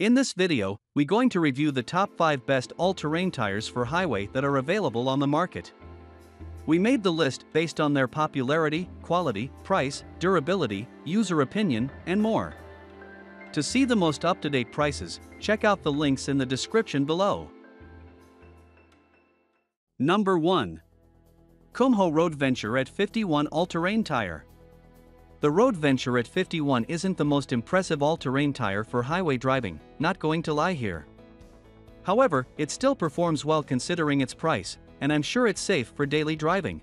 In this video, we're going to review the top 5 best all-terrain tires for highway that are available on the market. We made the list based on their popularity, quality, price, durability, user opinion, and more. To see the most up-to-date prices, check out the links in the description below. Number 1. Kumho Road Venture AT51 All-Terrain Tire. The Road Venture AT51 isn't the most impressive all-terrain tire for highway driving, not going to lie here. However, it still performs well considering its price, and I'm sure it's safe for daily driving.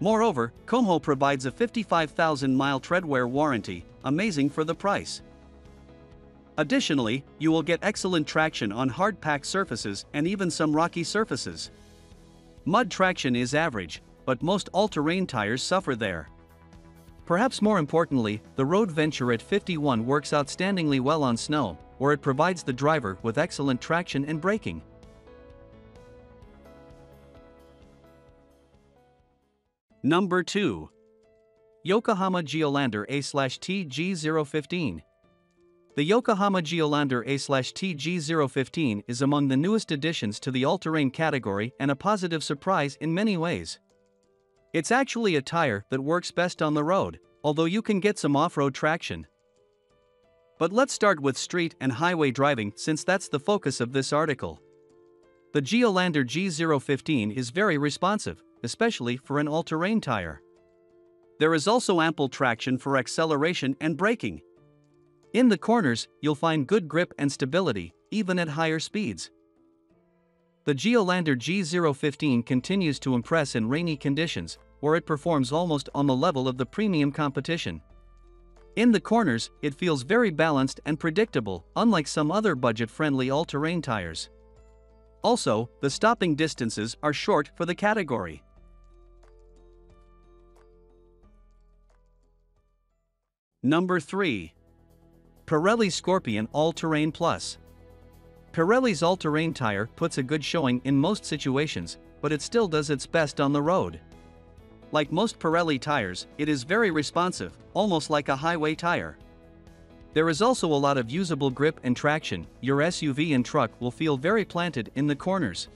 Moreover, Kumho provides a 55,000-mile treadwear warranty, amazing for the price. Additionally, you will get excellent traction on hard-packed surfaces and even some rocky surfaces. Mud traction is average, but most all-terrain tires suffer there. Perhaps more importantly, the Road Venture AT51 works outstandingly well on snow, where it provides the driver with excellent traction and braking. Number 2. Yokohama Geolandar A/T G015. The Yokohama Geolandar A/T G015 is among the newest additions to the all-terrain category and a positive surprise in many ways. It's actually a tire that works best on the road, although you can get some off-road traction. But let's start with street and highway driving since that's the focus of this article. The Geolandar G015 is very responsive, especially for an all-terrain tire. There is also ample traction for acceleration and braking. In the corners, you'll find good grip and stability, even at higher speeds. The Geolandar G015 continues to impress in rainy conditions, where it performs almost on the level of the premium competition. In the corners, it feels very balanced and predictable, unlike some other budget-friendly all-terrain tires. Also, the stopping distances are short for the category. Number 3. Pirelli Scorpion All-Terrain Plus. Pirelli's all-terrain tire puts a good showing in most situations, but it still does its best on the road. Like most Pirelli tires, it is very responsive, almost like a highway tire. There is also a lot of usable grip and traction. Your SUV and truck will feel very planted in the corners.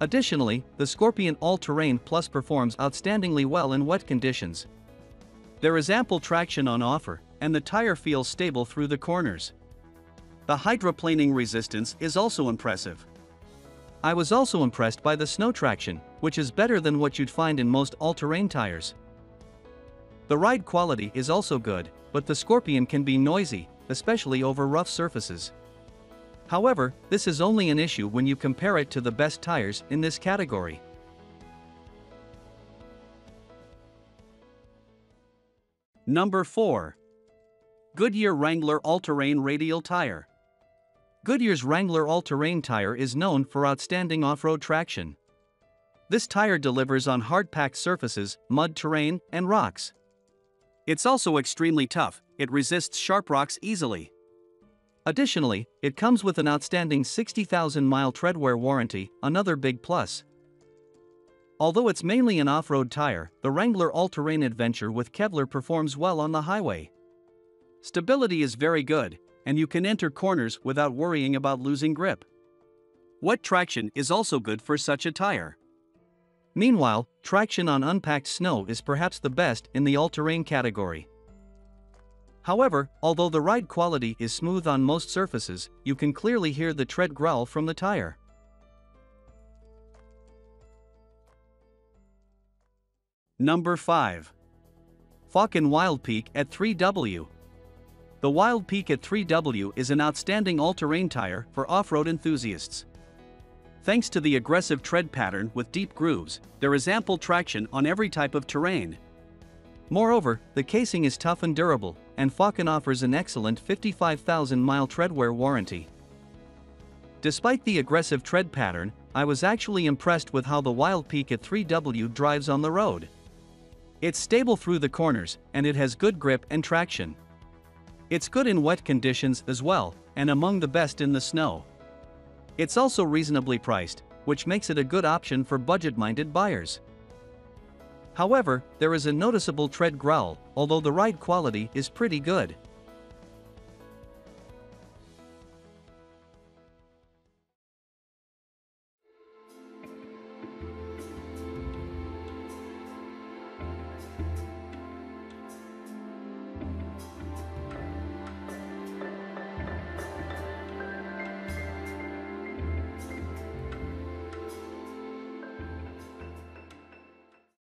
Additionally, the Scorpion All-Terrain Plus performs outstandingly well in wet conditions. There is ample traction on offer, and the tire feels stable through the corners. The hydroplaning resistance is also impressive. I was also impressed by the snow traction, which is better than what you'd find in most all-terrain tires. The ride quality is also good, but the Scorpion can be noisy, especially over rough surfaces. However, this is only an issue when you compare it to the best tires in this category. Number 4. Goodyear Wrangler All-Terrain Radial Tire. Goodyear's Wrangler all-terrain tire is known for outstanding off-road traction. This tire delivers on hard-packed surfaces, mud terrain, and rocks. It's also extremely tough, it resists sharp rocks easily. Additionally, it comes with an outstanding 60,000-mile treadwear warranty, another big plus. Although it's mainly an off-road tire, the Wrangler all-terrain adventure with Kevlar performs well on the highway. Stability is very good, and you can enter corners without worrying about losing grip. Wet traction is also good for such a tire. Meanwhile, traction on unpacked snow is perhaps the best in the all-terrain category. However, although the ride quality is smooth on most surfaces, you can clearly hear the tread growl from the tire. Number 5. Falken Wild Peak AT3W. The Wild Peak AT3W is an outstanding all-terrain tire for off-road enthusiasts. Thanks to the aggressive tread pattern with deep grooves, there is ample traction on every type of terrain. Moreover, the casing is tough and durable, and Falken offers an excellent 55,000-mile treadwear warranty. Despite the aggressive tread pattern, I was actually impressed with how the Wild Peak AT3W drives on the road. It's stable through the corners, and it has good grip and traction. It's good in wet conditions as well, and among the best in the snow. It's also reasonably priced, which makes it a good option for budget-minded buyers. However, there is a noticeable tread growl, although the ride quality is pretty good.